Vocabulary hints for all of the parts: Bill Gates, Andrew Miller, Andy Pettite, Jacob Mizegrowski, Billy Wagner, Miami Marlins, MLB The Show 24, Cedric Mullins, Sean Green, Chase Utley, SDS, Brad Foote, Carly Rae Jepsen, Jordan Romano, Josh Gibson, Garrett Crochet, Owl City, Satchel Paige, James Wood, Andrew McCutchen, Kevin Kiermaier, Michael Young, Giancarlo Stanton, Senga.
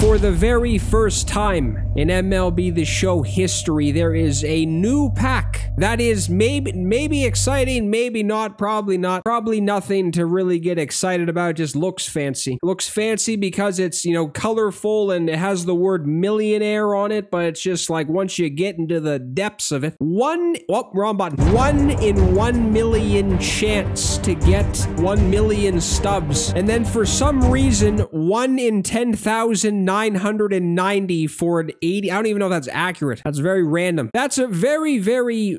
For the very first time in MLB The Show history, there is a new pack that is maybe exciting, maybe not, probably not, probably nothing to really get excited about. It just looks fancy. It looks fancy because it's, you know, colorful and it has the word millionaire on it, but it's just like once you get into the depths of it, one in 1 million chance to get 1 million stubs. And then for some reason, 1 in 10,990 for an 80. I don't even know if that's accurate. That's very random. That's a very, very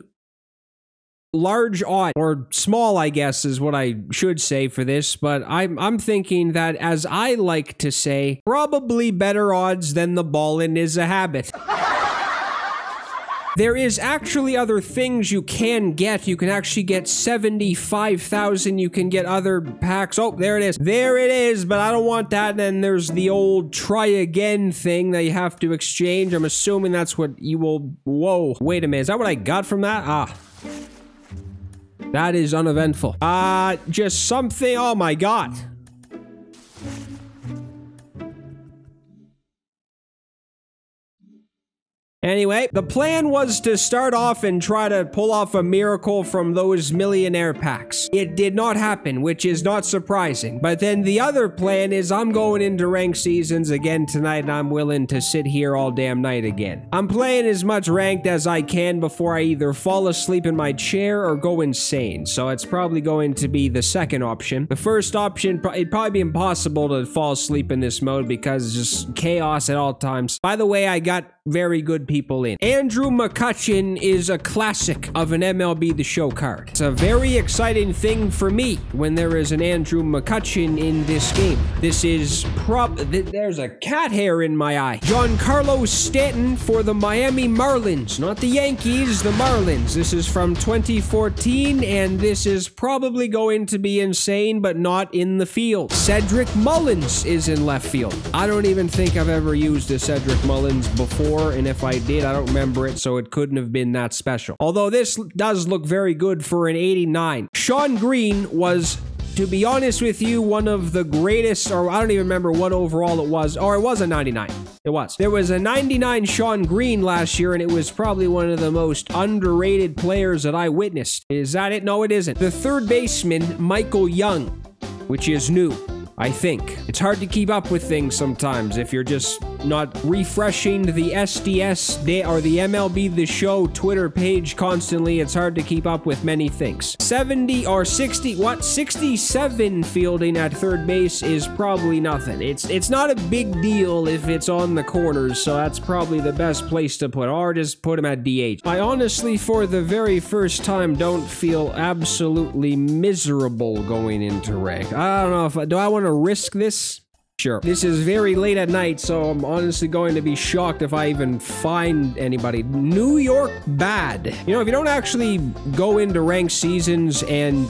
large odd, or small, I guess, is what I should say for this, but I'm thinking that, as I like to say, probably better odds than the ballin' is a habit. There is actually other things you can get. You can actually get 75,000. You can get other packs. Oh, there it is. There it is, but I don't want that. And then there's the old try again thing that you have to exchange. I'm assuming that's what you will... Whoa. Wait a minute. Is that what I got from that? Ah. That is uneventful. Just something... Oh, my God. Anyway, the plan was to start off and try to pull off a miracle from those millionaire packs. It did not happen, which is not surprising. But then the other plan is I'm going into ranked seasons again tonight, and I'm willing to sit here all damn night again. I'm playing as much ranked as I can before I either fall asleep in my chair or go insane. So it's probably going to be the second option. The first option, it'd probably be impossible to fall asleep in this mode because it's just chaos at all times. By the way, I got very good people in. Andrew McCutchen is a classic of an MLB The Show card. It's a very exciting thing for me when there is an Andrew McCutchen in this game. This is there's a cat hair in my eye. Giancarlo Stanton for the Miami Marlins. Not the Yankees, the Marlins. This is from 2014, and this is probably going to be insane, but not in the field. Cedric Mullins is in left field. I don't even think I've ever used a Cedric Mullins before, and if I did, I don't remember it, so it couldn't have been that special. Although this does look very good for an 89. Sean Green was, to be honest with you, one of the greatest, or I don't even remember what overall it was, or it was a 99. It was. There was a 99 Sean Green last year, and it was probably one of the most underrated players that I witnessed. Is that it? No, it isn't. The third baseman, Michael Young, which is new. I think. It's hard to keep up with things sometimes if you're just not refreshing the SDS or the MLB The Show Twitter page constantly. It's hard to keep up with many things. 67 fielding at third base is probably nothing. It's not a big deal if it's on the corners, so that's probably the best place to put, or just put him at DH. I honestly, for the very first time, don't feel absolutely miserable going into rank. I don't know if do I want to risk this? Sure. This is very late at night, so I'm honestly going to be shocked if I even find anybody. New York bad. You know, if you don't actually go into ranked seasons and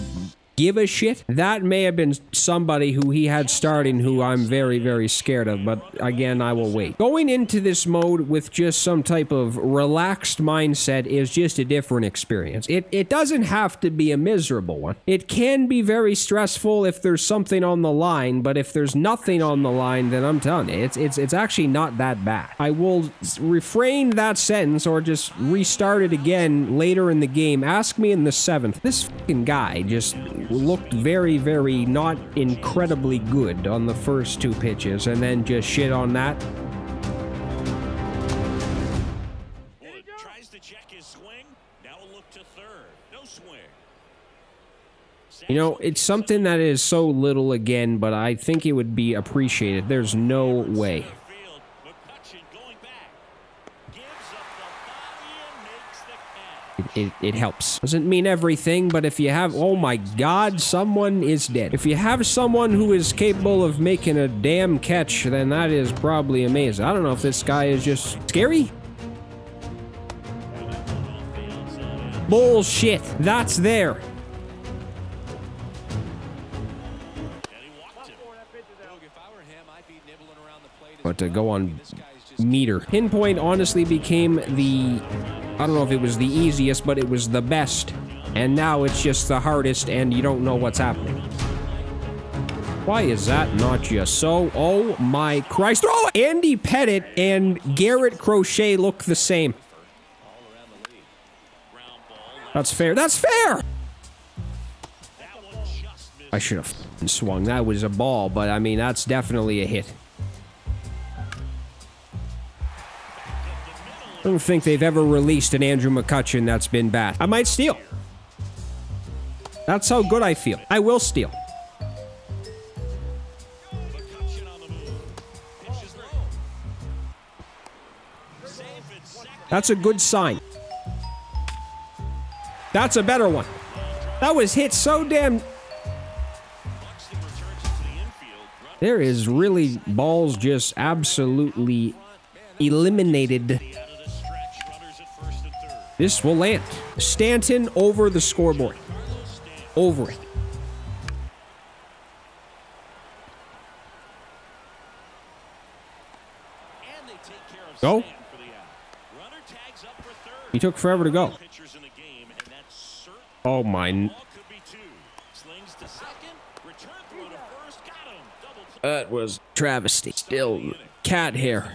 give a shit, that may have been somebody who he had starting who I'm very, very scared of, but again, I will wait. Going into this mode with just some type of relaxed mindset is just a different experience. It doesn't have to be a miserable one. It can be very stressful if there's something on the line, but if there's nothing on the line, then I'm telling you, it's actually not that bad. I will refrain that sentence or just restart it again later in the game. Ask me in the 7th. This fucking guy just... looked very, very not incredibly good on the first 2 pitches, and then just shit on that. Wood tries to check his swing. Now look to third. No swing. You know, it's something that is so little again, but I think it would be appreciated. There's no way. It helps. Doesn't mean everything, but if you have... Oh my God, someone is dead. If you have someone who is capable of making a damn catch, then that is probably amazing. I don't know if this guy is just scary. Bullshit. That's there. But to go on meter. Pinpoint honestly became the... I don't know if it was the easiest, but it was the best. And now it's just the hardest, and you don't know what's happening. Why is that not just so? Oh my Christ. Oh, Andy Pettite and Garrett Crochet look the same. That's fair. That's fair! I should have swung. That was a ball, but I mean, that's definitely a hit. I don't think they've ever released an Andrew McCutchen that's been bad. I might steal. That's how good I feel. I will steal. That's a good sign. That's a better one. That was hit so damn... There is really balls just absolutely eliminated. This will land. Stanton over the scoreboard. Over it. Go. He took forever to go. Oh my. That was travesty. Still cat hair.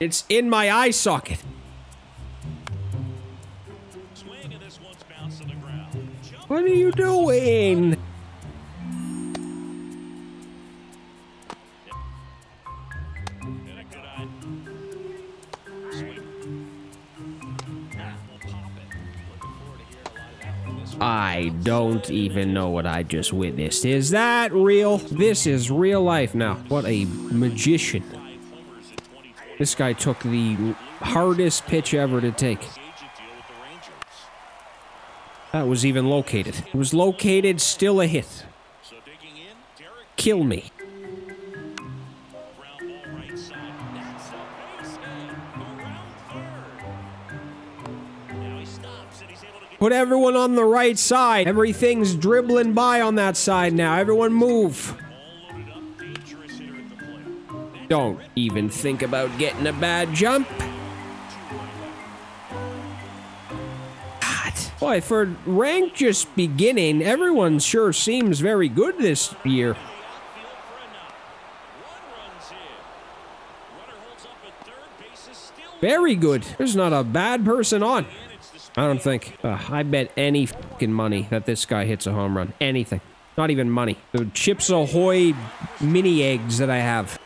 It's in my eye socket. What are you doing? I don't even know what I just witnessed. Is that real? This is real life now. What a magician. This guy took the hardest pitch ever to take. That was even located. It was located, still a hit. Kill me. Put everyone on the right side. Everything's dribbling by on that side now. Everyone move. Don't even think about getting a bad jump. God. Boy, for rank just beginning, everyone sure seems very good this year. Very good. There's not a bad person on. I don't think. I bet any fucking money that this guy hits a home run. Anything. Not even money. The Chips Ahoy mini eggs that I have.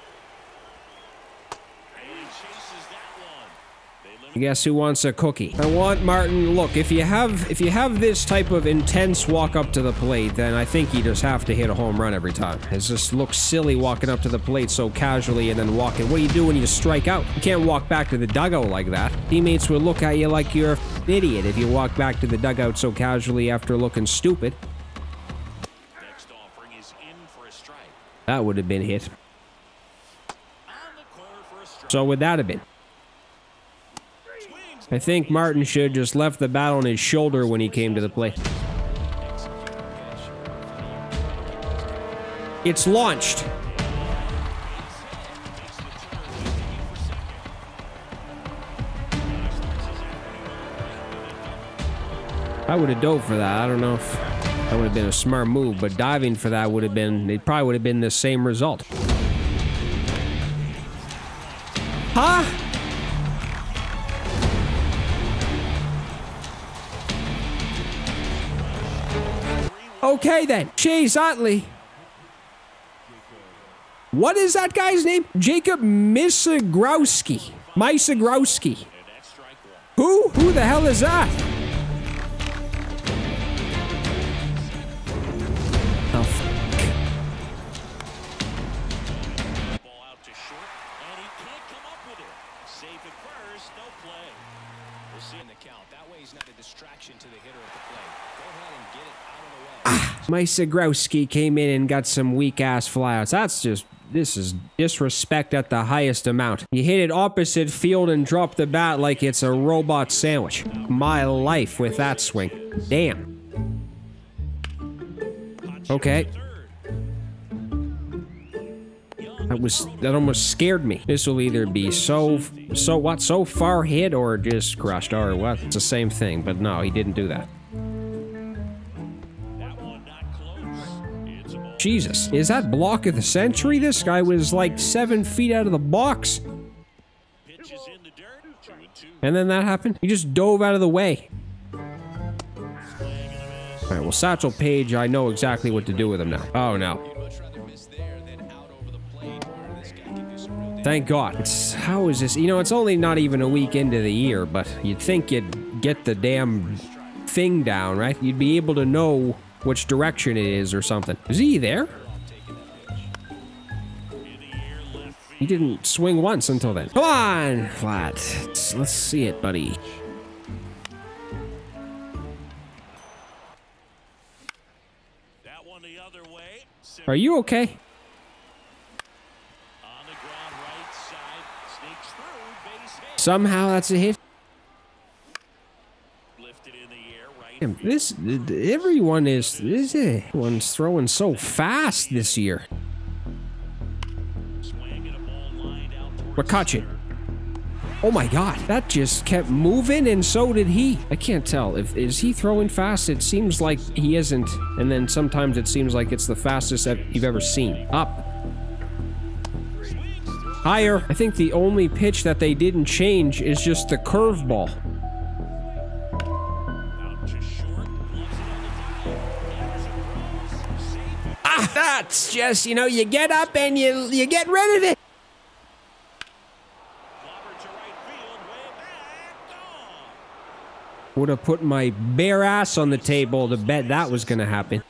Guess who wants a cookie? I want Martin. Look, if you have this type of intense walk up to the plate, then I think you just have to hit a home run every time. It just looks silly walking up to the plate so casually and then walking. What do you do when you strike out? You can't walk back to the dugout like that. Teammates will look at you like you're an idiot if you walk back to the dugout so casually after looking stupid. Next offering is in for a strike. That would have been hit. So would that have been? I think Martin should just left the bat on his shoulder when he came to the plate. It's launched. I would have dove for that. I don't know if that would have been a smart move, but diving for that would have been, it probably would have been the same result. Huh? Okay then, Chase Utley. What is that guy's name? Jacob Mizegrowski. Mizegrowski. Who? Who the hell is that? The fuck? Ball out to short, and he can't come up with it. Save at first, no play. We'll see in the count. That way he's not a distraction to the hitter at the plate. Go ahead and get it. Mizegrowski came in and got some weak-ass flyouts. That's just... This is disrespect at the highest amount. You hit it opposite field and drop the bat like it's a robot sandwich. My life with that swing. Damn. Okay. That almost scared me. This will either be so far hit or just crushed or what? It's the same thing, but no, he didn't do that. Jesus, is that block of the century? This guy was like 7 feet out of the box. And then that happened. He just dove out of the way. All right, well, Satchel Paige, I know exactly what to do with him now. Oh, no. Thank God. How is this? You know, it's only not even a week into the year, but you'd think you'd get the damn thing down, right? You'd be able to know which direction it is or something. Is he there? He didn't swing once until then. Come on, flat. Let's see it, buddy. That one the other way. Are you okay? On the ground, right side, sneaks through, base hit. Somehow that's a hit. Lifted in the air, right. Damn, everyone's throwing so fast this year. McCutchen. Oh my God, that just kept moving, and so did he. I can't tell if is he throwing fast. It seems like he isn't, and then sometimes it seems like it's the fastest that you've ever seen. Up, higher. I think the only pitch that they didn't change is just the curveball. Ah, that's just, you know, you get up and you get rid of it. Would have put my bare ass on the table to bet that was going to happen.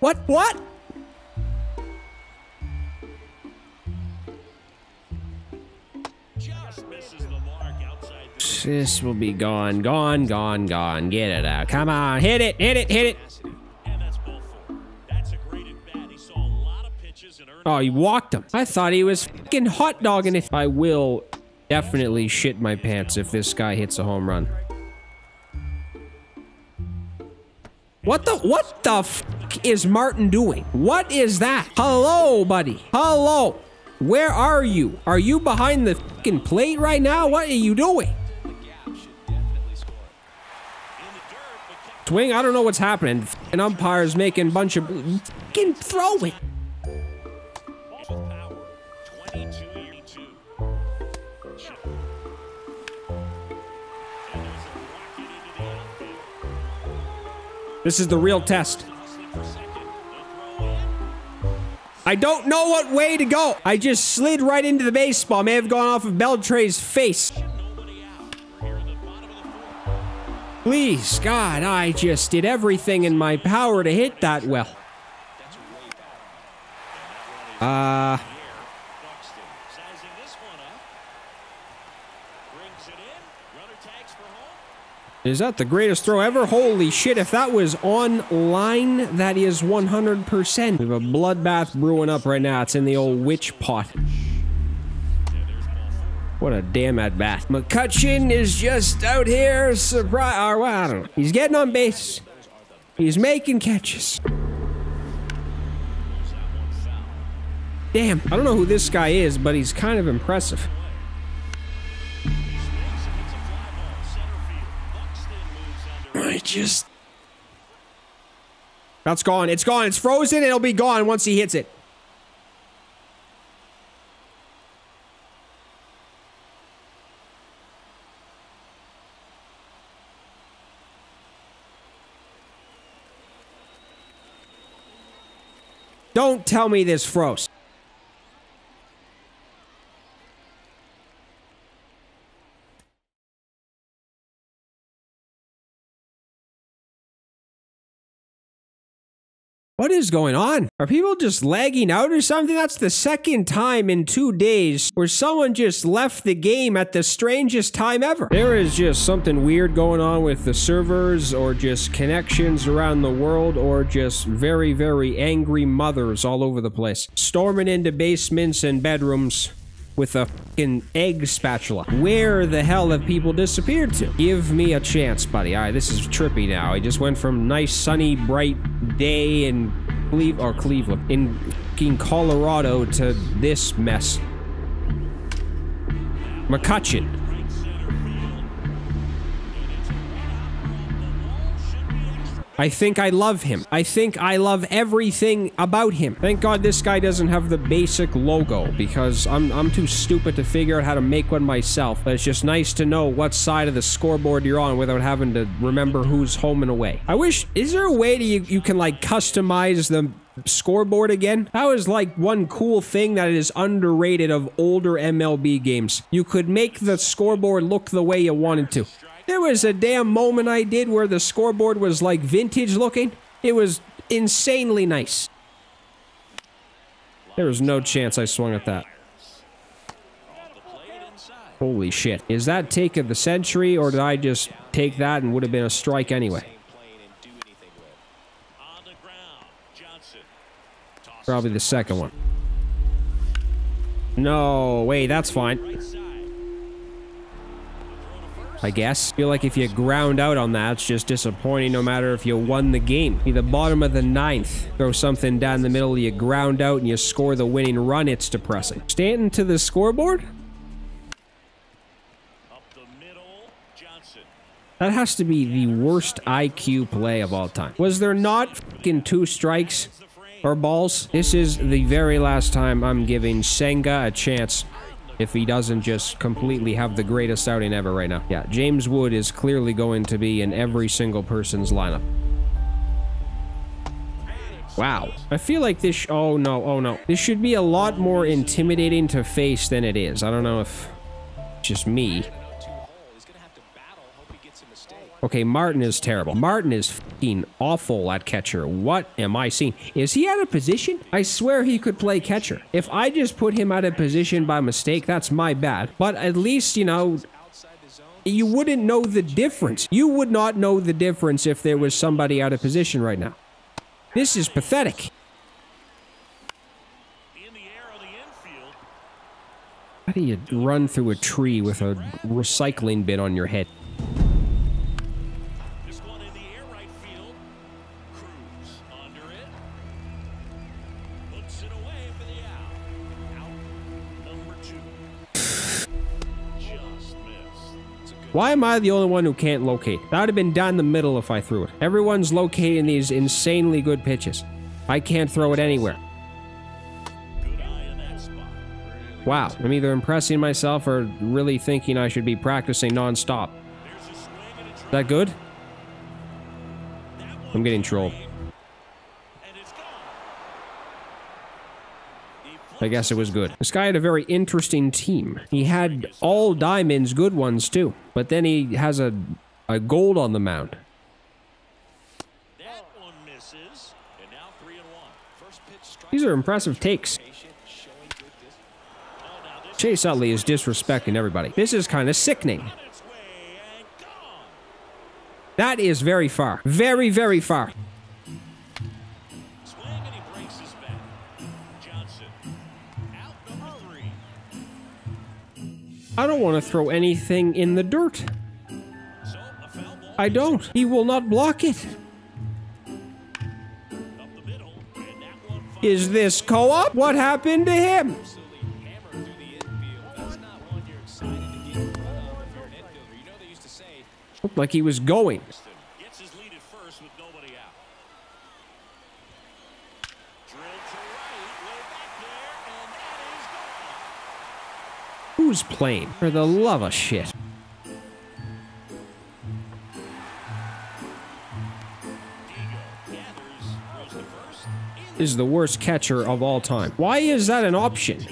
What? What? Just misses the mark outside. This will be gone, gone, gone, gone. Get it out. Come on. Hit it, hit it, hit it. Oh, he walked him. I thought he was fucking hot dogging it. I will definitely shit my pants if this guy hits a home run. What the f is Martin doing? What is that? Hello, buddy. Hello. Where are you? Are you behind the fucking plate right now? What are you doing? Swing, I don't know what's happening. An umpire's making a bunch of fucking throw it. This is the real test. I don't know what way to go. I just slid right into the baseball. May have gone off of Beltre's face. Please, God, I just did everything in my power to hit that well. Is that the greatest throw ever? Holy shit, if that was on line, that is 100%. We have a bloodbath brewing up right now. It's in the old witch pot. What a damn at-bat. McCutchen is just out here, surprise, or well, I don't know. He's getting on base. He's making catches. Damn, I don't know who this guy is, but he's kind of impressive. Just that's gone. It's gone. It's frozen. It'll be gone once he hits it. Don't tell me this froze. What is going on? Are people just lagging out or something? That's the second time in 2 days where someone just left the game at the strangest time ever. There is just something weird going on with the servers, or just connections around the world, or just very, very angry mothers all over the place. Storming into basements and bedrooms with a fucking egg spatula. Where the hell have people disappeared to? Give me a chance, buddy. All right, this is trippy now. I just went from nice, sunny, bright day in Cleveland, in fucking Colorado, to this mess. McCutchen. I think I love him. I think I love everything about him. Thank God this guy doesn't have the basic logo, because I'm too stupid to figure out how to make one myself. But it's just nice to know what side of the scoreboard you're on without having to remember who's home and away. I wish, is there a way that you can like customize the scoreboard again? That was like one cool thing that is underrated of older MLB games. You could make the scoreboard look the way you wanted to. There was a damn moment I did where the scoreboard was like vintage looking. It was insanely nice. There was no chance I swung at that. Holy shit. Is that take of the century, or did I just take that and would have been a strike anyway? Probably the second one. No, wait, that's fine. I guess. I feel like if you ground out on that, it's just disappointing no matter if you won the game. Be the bottom of the ninth. Throw something down the middle, you ground out, and you score the winning run. It's depressing. Stanton to the scoreboard? Up the middle, Johnson. That has to be the worst IQ play of all time. Was there not fucking two strikes or balls? This is the very last time I'm giving Senga a chance, if he doesn't just completely have the greatest outing ever right now. Yeah, James Wood is clearly going to be in every single person's lineup. Wow. I feel like this... oh, no. Oh, no. This should be a lot more intimidating to face than it is. I don't know if it's just me. Okay, Martin is terrible. Martin is f***ing awful at catcher. What am I seeing? Is he out of position? I swear he could play catcher. If I just put him out of position by mistake, that's my bad. But at least, you know, you wouldn't know the difference. You would not know the difference if there was somebody out of position right now. This is pathetic. How do you run through a tree with a recycling bin on your head? Why am I the only one who can't locate? That would have been down the middle if I threw it. Everyone's locating these insanely good pitches. I can't throw it anywhere. Wow, I'm either impressing myself or really thinking I should be practicing non-stop. Is that good? I'm getting trolled. I guess it was good. This guy had a very interesting team. He had all diamonds, good ones too. But then he has a gold on the mound. That one misses. And now 3-1. First pitch strike. These are impressive takes. Chase Utley is disrespecting everybody. This is kind of sickening. That is very far. Very, very far. I don't want to throw anything in the dirt. I don't. He will not block it. Is this co-op? What happened to him? Looked like he was going. Who's playing? For the love of shit. This is the worst catcher of all time. Why is that an option?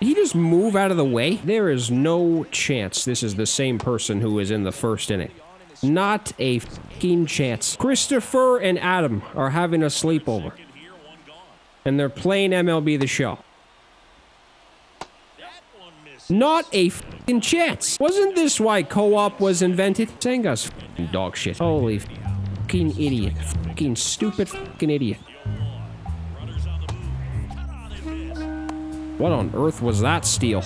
He just move out of the way? There is no chance this is the same person who was in the first inning. Not a fucking chance. Christopher and Adam are having a sleepover. And they're playing MLB The Show. Not a fucking chance. Wasn't this why co-op was invented? Senga's fucking dog shit. Holy fucking idiot. Fucking stupid fucking idiot. What on earth was that steal?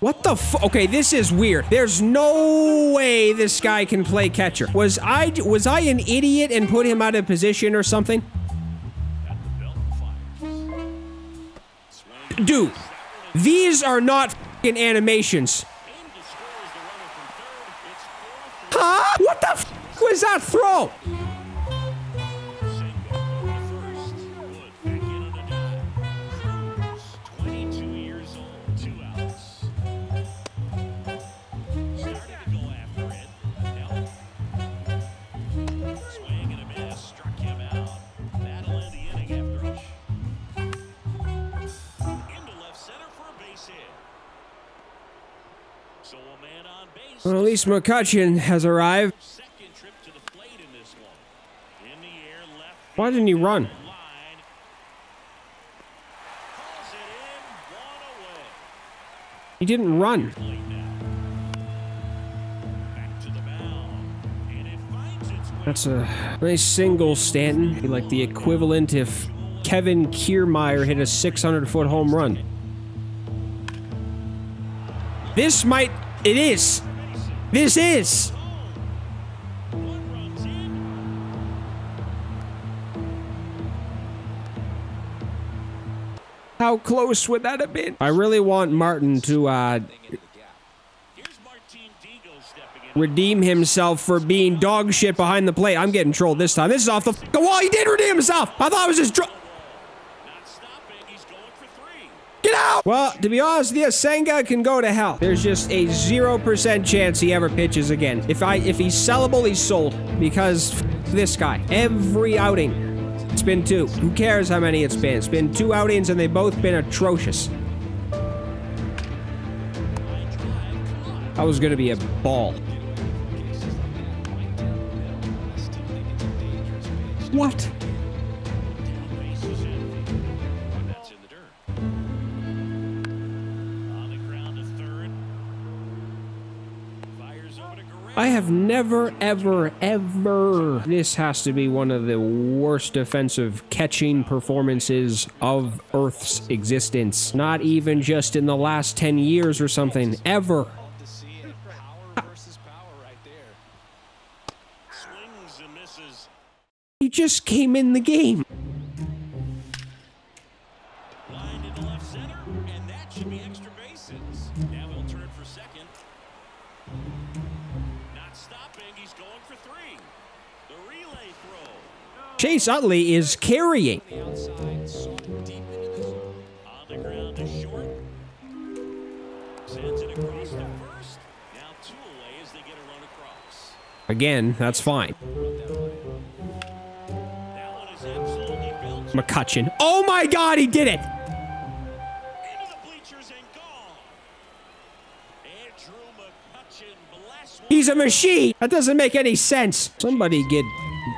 What the f— okay, this is weird. There's no way this guy can play catcher. Was I an idiot and put him out of position or something? Dude, these are not f***ing animations. Huh? What the f*** was that throw? Well, at least McCutchen has arrived. Why didn't he run? He didn't run. That's a nice single, Stanton. It'd be like the equivalent if Kevin Kiermaier hit a 600-foot home run. This might... it is. This is. How close would that have been? I really want Martin to redeem himself for being dog shit behind the plate. I'm getting trolled this time. This is off the f***ing wall. He did redeem himself. I thought it was just troll. Well, to be honest with you, Senga can go to hell. There's just a 0% chance he ever pitches again. If he's sellable, he's sold. Because this guy, every outing, it's been two. Who cares how many it's been? It's been two outings and they've both been atrocious. That was gonna be a ball. What? I have never, ever, ever... This has to be one of the worst defensive catching performances of Earth's existence. Not even just in the last 10 years or something. Ever. He just came in the game. Chase Utley is carrying. Again, that's fine. McCutchen. Oh my God, he did it! He's a machine! That doesn't make any sense. Somebody get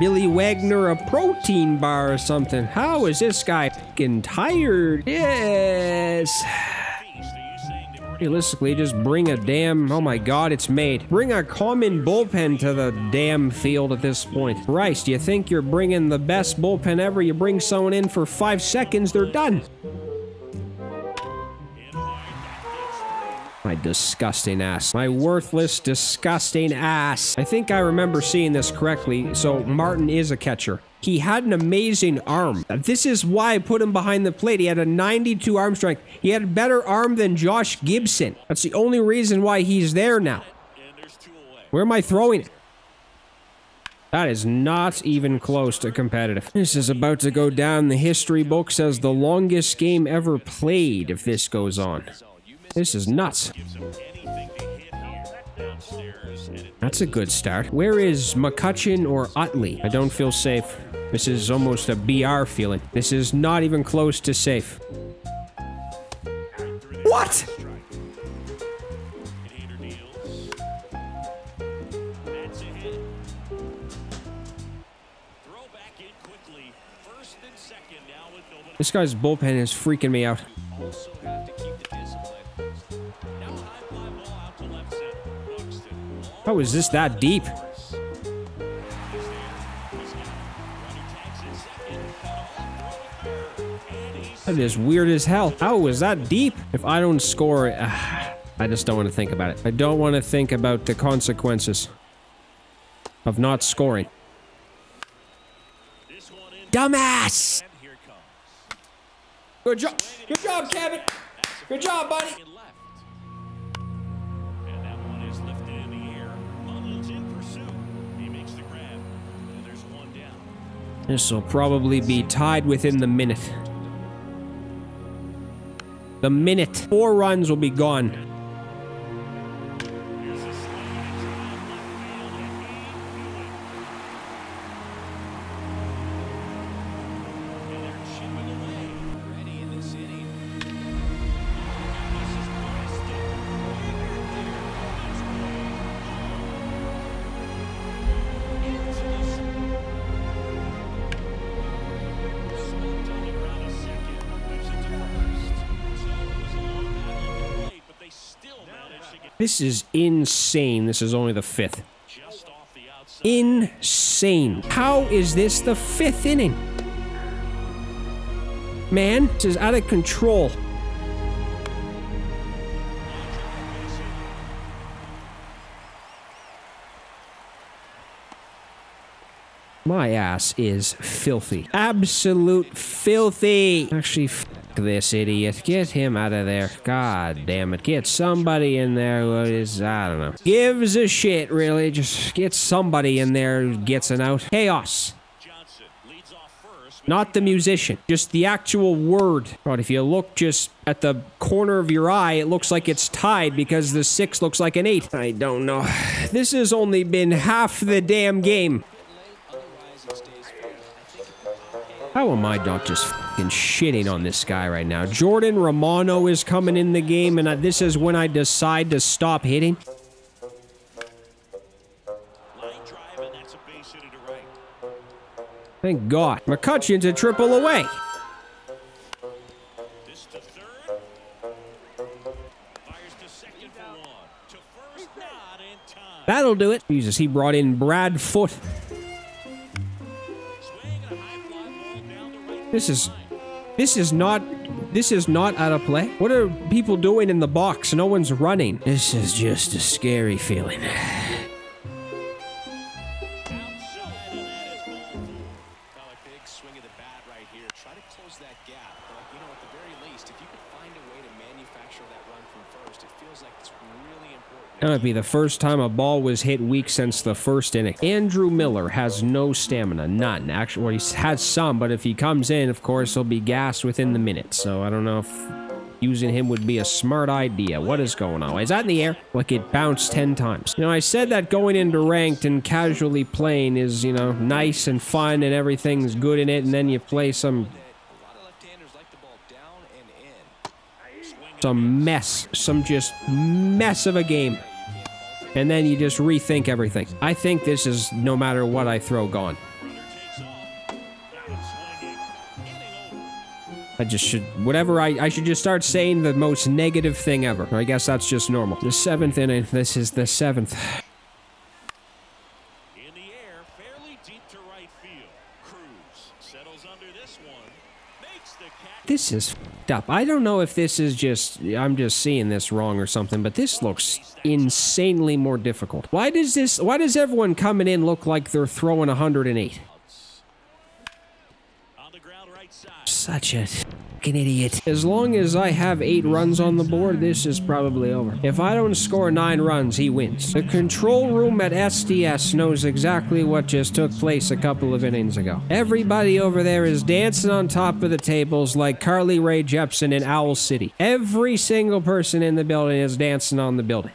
Billy Wagner a protein bar or something. How is this guy f***ing tired? Yes. Realistically, just bring a damn... oh my God, it's made. Bring a common bullpen to the damn field at this point. Christ, you think you're bringing the best bullpen ever? You bring someone in for 5 seconds, they're done. My disgusting ass. My worthless, disgusting ass. I think I remember seeing this correctly. So Martin is a catcher. He had an amazing arm. This is why I put him behind the plate. He had a 92 arm strength. He had a better arm than Josh Gibson. That's the only reason why he's there now. Where am I throwing it? That is not even close to competitive. This is about to go down the history books as the longest game ever played if this goes on. This is nuts. That's a good start. Where is McCutchen or Utley? I don't feel safe. This is almost a BR feeling. This is not even close to safe. What? This guy's bullpen is freaking me out. How is this that deep? That is weird as hell. How is that deep? If I don't score, I just don't want to think about it. I don't want to think about the consequences of not scoring. Dumbass! Good job. Good job, Kevin. Good job, buddy. And that one is lifted in the air. Mullins in pursuit. He makes the grab. And there's one down. This will probably be tied within the minute. The minute. 4 runs will be gone. This is insane. This is only the 5th. Insane. How is this the 5th inning? Man, this is out of control. My ass is filthy. Absolute filthy. Actually, this idiot. Get him out of there. God damn it. Get somebody in there who is, I don't know. Gives a shit, really. Just get somebody in there who gets an out. Chaos. Not the musician. Just the actual word. God, if you look just at the corner of your eye, it looks like it's tied because the 6 looks like an 8. I don't know. This has only been half the damn game. How am I not just f***ing shitting on this guy right now? Jordan Romano is coming in the game, and this is when I decide to stop hitting. Thank God. McCutchen's a triple away. That'll do it. Jesus, he brought in Brad Foote. This is not out of play. What are people doing in the box? No one's running. This is just a scary feeling. That might be the first time a ball was hit weak since the 1st inning. Andrew Miller has no stamina. None. Actually, well, he has some, but if he comes in, of course, he'll be gassed within the minute. So I don't know if using him would be a smart idea. What is going on? Is that in the air? Like it bounced 10 times. Now, I said that going into ranked and casually playing is, you know, nice and fun and everything's good in it. And then you play some just mess of a game. And then you just rethink everything. I think this is no matter what I throw gone. I just should, whatever, I should just start saying the most negative thing ever. I guess that's just normal. The 7th inning, this is the 7th. In the air, fairly deep to right field. Cruz settles under this one. Makes the catch. This is f***ed up. I don't know if this is just, I'm just seeing this wrong or something, but this looks insanely more difficult. Why does everyone coming in look like they're throwing 108? Such a fucking idiot. As long as I have 8 runs on the board, this is probably over. If I don't score 9 runs, he wins. The control room at SDS knows exactly what just took place a couple of innings ago. Everybody over there is dancing on top of the tables like Carly Rae Jepsen in Owl City. Every single person in the building is dancing on the building.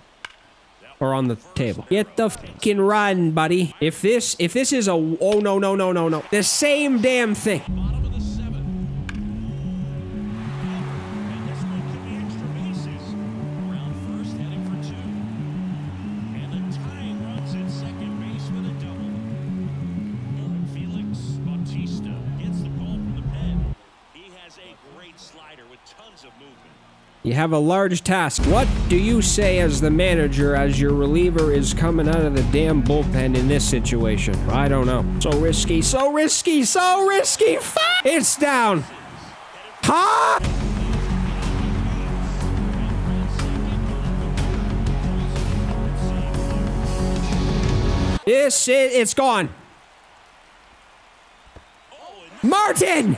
Or on the table. Get the fucking run, buddy. If this is a, oh no, no, no, no, no. The same damn thing. You have a large task. What do you say as the manager as your reliever is coming out of the damn bullpen in this situation? I don't know. So risky, so risky, so risky. It's down. Ha! This is, it's gone. Martin!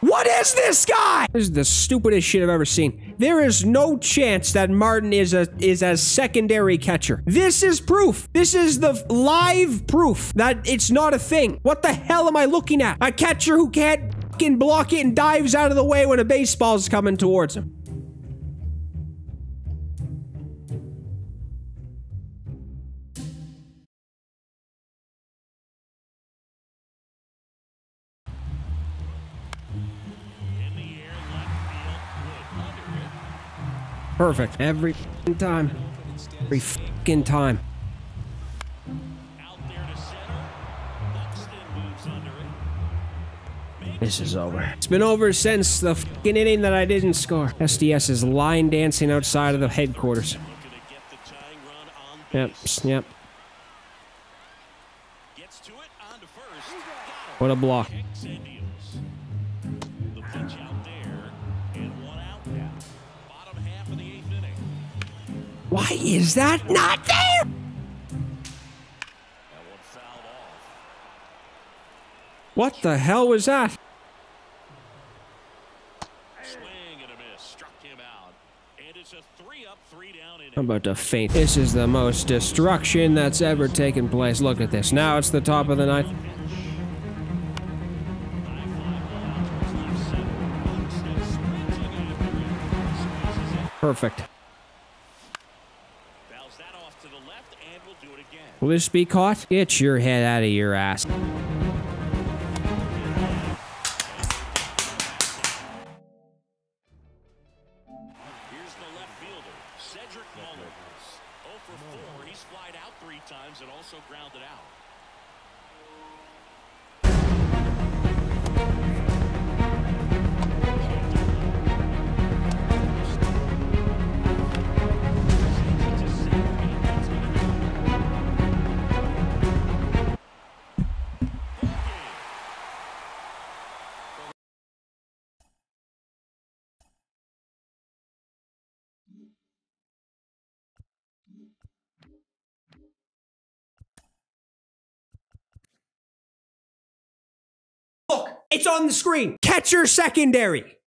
What is this guy? This is the stupidest shit I've ever seen. There is no chance that Martin is a secondary catcher. This is proof. This is the live proof that it's not a thing. What the hell am I looking at? A catcher who can't fucking block it and dives out of the way when a baseball's coming towards him. Perfect. Every f***ing time. Every f***ing time. This is over. It's been over since the f***ing inning that I didn't score. SDS is line dancing outside of the headquarters. Yep, yep. What a block. Why is that not there? What the hell was that? Swing and a miss. Struck him out. And it's a 3-up, 3-down inning. I'm about to faint. This is the most destruction that's ever taken place. Look at this. Now it's the top of the ninth. Perfect. Will this be caught? Get your head out of your ass. Here's the left fielder, Cedric Mullins. 0 for 4. He's flied out 3 times and also grounded out. It's on the screen. Catcher secondary.